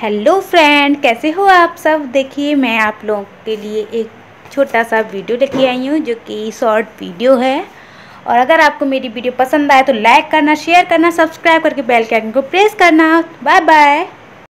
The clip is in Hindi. हेलो फ्रेंड, कैसे हो आप सब। देखिए मैं आप लोगों के लिए एक छोटा सा वीडियो लेके आई हूँ जो कि शॉर्ट वीडियो है। और अगर आपको मेरी वीडियो पसंद आए तो लाइक करना, शेयर करना, सब्सक्राइब करके बेल के आइकन को प्रेस करना। Bye bye.